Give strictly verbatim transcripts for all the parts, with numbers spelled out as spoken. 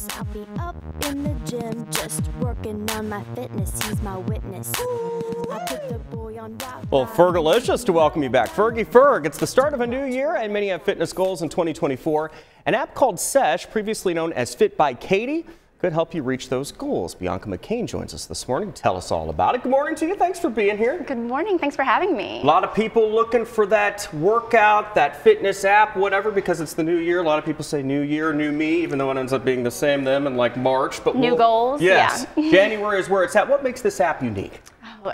fitness. I'll be up in the gym, just working on my fitness. He's my witness. I put the boy on rock. Well, Fergalicious, to welcome you back. Fergie Ferg, it's the start of a new year, and many have fitness goals in twenty twenty-four. An app called Sesh, previously known as Fit by Katie, could help you reach those goals. Bianca McCain joins us this morning to tell us all about it. Good morning to you. Thanks for being here. Good morning. Thanks for having me. A lot of people looking for that workout, that fitness app, whatever, because it's the new year. A lot of people say new year, new me, even though it ends up being the same them in like March. But new we'll, goals. Yes. Yeah. January is where it's at. What makes this app unique?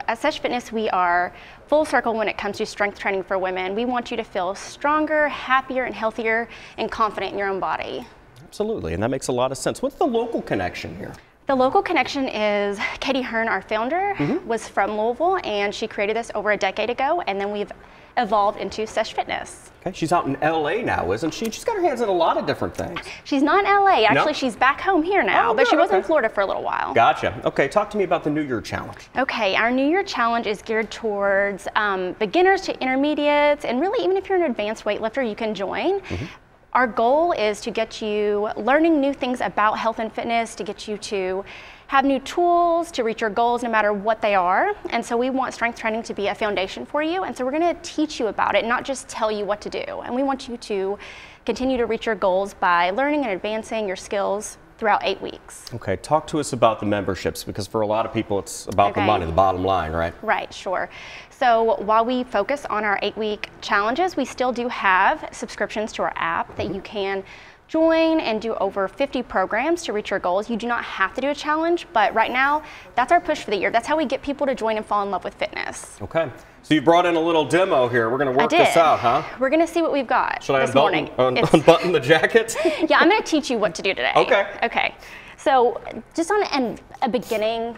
At Sesh Fitness, we are full circle when it comes to strength training for women. We want you to feel stronger, happier, and healthier, and confident in your own body. Absolutely, and that makes a lot of sense. What's the local connection here? The local connection is Katie Hearn, our founder, mm-hmm. was from Louisville, and she created this over a decade ago, and then we've evolved into Sesh Fitness. Okay, she's out in L A now, isn't she? She's got her hands in a lot of different things. She's not in L A, actually. Nope. She's back home here now, oh, but no, she was okay. in Florida for a little while. Gotcha. Okay, talk to me about the New Year Challenge. Okay, our New Year Challenge is geared towards um, beginners to intermediates, and really even if you're an advanced weightlifter, you can join. Mm-hmm. Our goal is to get you learning new things about health and fitness, to get you to have new tools to reach your goals no matter what they are. And so we want strength training to be a foundation for you. And so we're gonna teach you about it, not just tell you what to do. And we want you to continue to reach your goals by learning and advancing your skills throughout eight weeks. Okay, talk to us about the memberships, because for a lot of people it's about okay. the money, the bottom line, right? Right, sure. So while we focus on our eight-week challenges, we still do have subscriptions to our app that you can join and do over fifty programs to reach your goals. You do not have to do a challenge, but right now, that's our push for the year. That's how we get people to join and fall in love with fitness. Okay. So you brought in a little demo here. We're going to work this out, huh? We're going to see what we've got Should this I morning. Should un I unbutton the jacket? Yeah, I'm going to teach you what to do today. Okay. Okay. So just on an, a beginning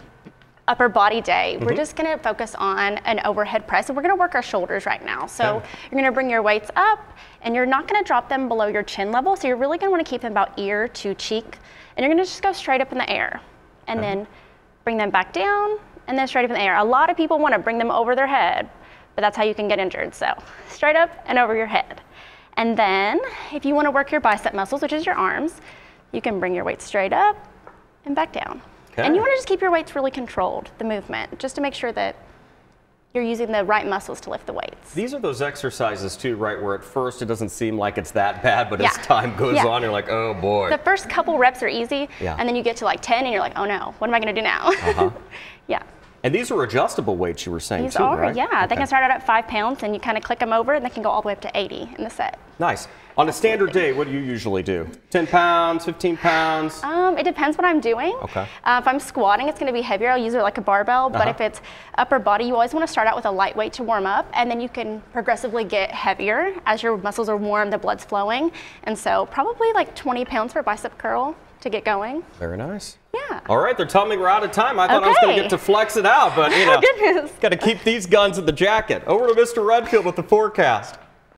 upper body day, mm-hmm. we're just going to focus on an overhead press, and we're going to work our shoulders right now. So okay. you're going to bring your weights up, and you're not going to drop them below your chin level. So you're really going to want to keep them about ear to cheek, and you're going to just go straight up in the air, and okay. then bring them back down, and then straight up in the air. A lot of people want to bring them over their head, but that's how you can get injured. So straight up and over your head. And then if you want to work your bicep muscles, which is your arms, you can bring your weight straight up and back down. Okay. And you want to just keep your weights really controlled, the movement, just to make sure that you're using the right muscles to lift the weights. These are those exercises too, right, where at first it doesn't seem like it's that bad, but yeah. as time goes yeah. on, you're like, oh boy. The first couple reps are easy, yeah. and then you get to like ten, and you're like, oh no, what am I going to do now? Uh-huh. Yeah. And these are adjustable weights, you were saying these too, are, right? Yeah, okay. They can start out at five pounds, and you kind of click them over, and they can go all the way up to eighty in the set. Nice. On a standard day, what do you usually do? ten pounds, fifteen pounds? Um, it depends what I'm doing. Okay. Uh, if I'm squatting, it's going to be heavier. I'll use it like a barbell. But uh-huh. if it's upper body, you always want to start out with a light weight to warm up, and then you can progressively get heavier. As your muscles are warm, the blood's flowing. And so probably like twenty pounds for bicep curl to get going. Very nice. Yeah. All right, they're telling me we're out of time. I thought okay. I was going to get to flex it out, but you know, oh, got to keep these guns in the jacket. Over to Mister Redfield with the forecast.